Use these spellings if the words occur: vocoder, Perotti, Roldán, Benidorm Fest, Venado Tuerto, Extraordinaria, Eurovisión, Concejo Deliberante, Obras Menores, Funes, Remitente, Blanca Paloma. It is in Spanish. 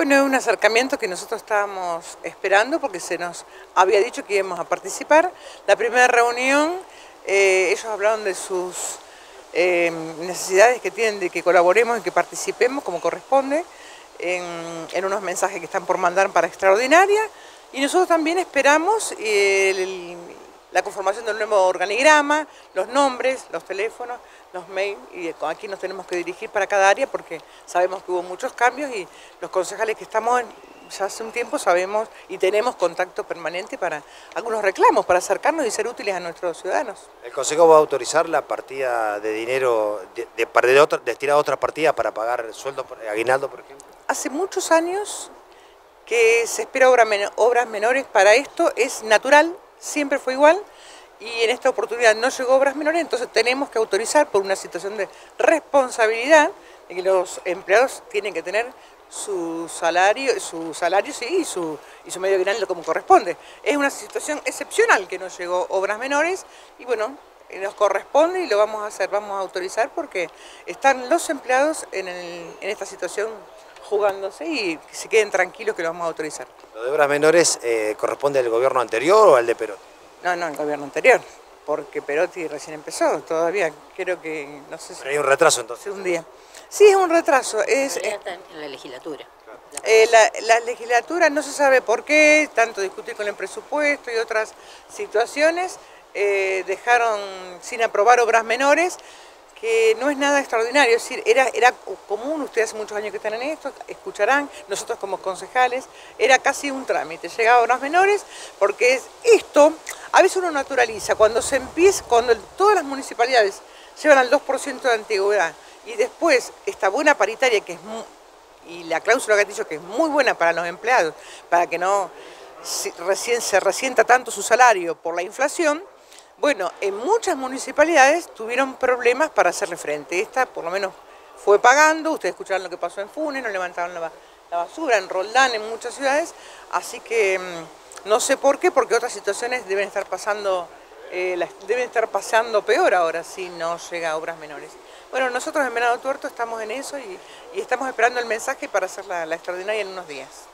Bueno, es un acercamiento que nosotros estábamos esperando porque se nos había dicho que íbamos a participar. La primera reunión, ellos hablaron de sus necesidades que tienen, de que colaboremos y que participemos como corresponde en unos mensajes que están por mandar para Extraordinaria. Y nosotros también esperamos la conformación del nuevo organigrama, los nombres, los teléfonos, los mails, y con aquí nos tenemos que dirigir para cada área porque sabemos que hubo muchos cambios y los concejales que estamos ya hace un tiempo sabemos y tenemos contacto permanente para algunos reclamos, para acercarnos y ser útiles a nuestros ciudadanos. ¿El Consejo va a autorizar la partida de dinero, destinar otra partida para pagar el sueldo, aguinaldo, por ejemplo? Hace muchos años que se espera obras menores para esto, es natural. Siempre fue igual y en esta oportunidad no llegó obras menores, entonces tenemos que autorizar por una situación de responsabilidad de que los empleados tienen que tener su salario sí, y su medio aguinaldo como corresponde. Es una situación excepcional que no llegó obras menores y bueno, nos corresponde y lo vamos a hacer, vamos a autorizar porque están los empleados en esta situación jugándose y que se queden tranquilos que lo vamos a autorizar. ¿Lo de obras menores corresponde al gobierno anterior o al de Perotti? No, no, al gobierno anterior, porque Perotti recién empezó, todavía creo que, no sé si... Pero hay un retraso entonces. Un día. Sí, es un retraso. Está en la legislatura. Claro. La legislatura no se sabe por qué, tanto discutir con el presupuesto y otras situaciones, dejaron sin aprobar obras menores, que no es nada extraordinario, es decir, era común, ustedes hace muchos años que están en esto, escucharán, nosotros como concejales, era casi un trámite, llegaba a obras menores, porque esto a veces uno naturaliza, cuando se empieza, cuando todas las municipalidades llevan al 2% de antigüedad, y después esta buena paritaria, que es muy, y la cláusula que ha dicho que es muy buena para los empleados, para que no se resienta tanto su salario por la inflación. Bueno, en muchas municipalidades tuvieron problemas para hacerle frente. Esta por lo menos fue pagando, ustedes escucharon lo que pasó en Funes, no levantaron la basura, en Roldán, en muchas ciudades. Así que no sé por qué, porque otras situaciones deben estar pasando peor ahora si no llega a obras menores. Bueno, nosotros en Venado Tuerto estamos en eso y estamos esperando el mensaje para hacer la extraordinaria en unos días.